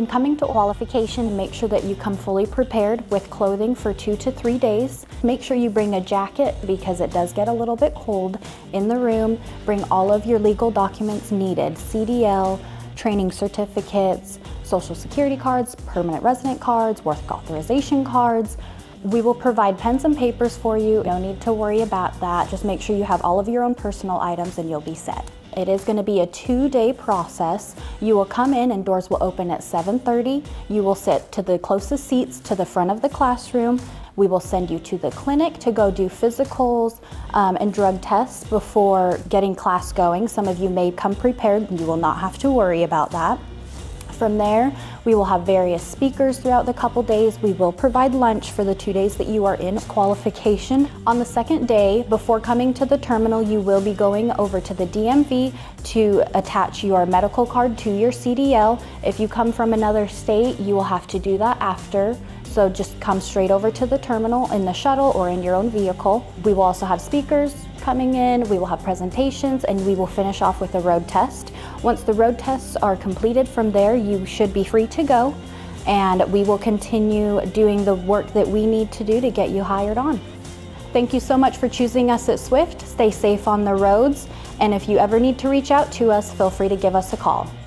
When coming to qualification, make sure that you come fully prepared with clothing for 2 to 3 days. Make sure you bring a jacket because it does get a little bit cold in the room. Bring all of your legal documents needed, CDL, training certificates, social security cards, permanent resident cards, work authorization cards. We will provide pens and papers for you. No need to worry about that. Just make sure you have all of your own personal items and you'll be set. It is going to be a 2-day process. You will come in and doors will open at 7:30. You will sit to the closest seats to the front of the classroom. We will send you to the clinic to go do physicals and drug tests before getting class going. Some of you may come prepared and you will not have to worry about that. From there, we will have various speakers throughout the couple days. We will provide lunch for the 2 days that you are in qualification. On the second day, before coming to the terminal, you will be going over to the DMV to attach your medical card to your CDL. If you come from another state, you will have to do that after. So just come straight over to the terminal in the shuttle or in your own vehicle. We will also have speakers coming in, we will have presentations, and we will finish off with a road test. Once the road tests are completed from there, you should be free to go, and we will continue doing the work that we need to do to get you hired on. Thank you so much for choosing us at Swift. Stay safe on the roads, and if you ever need to reach out to us, feel free to give us a call.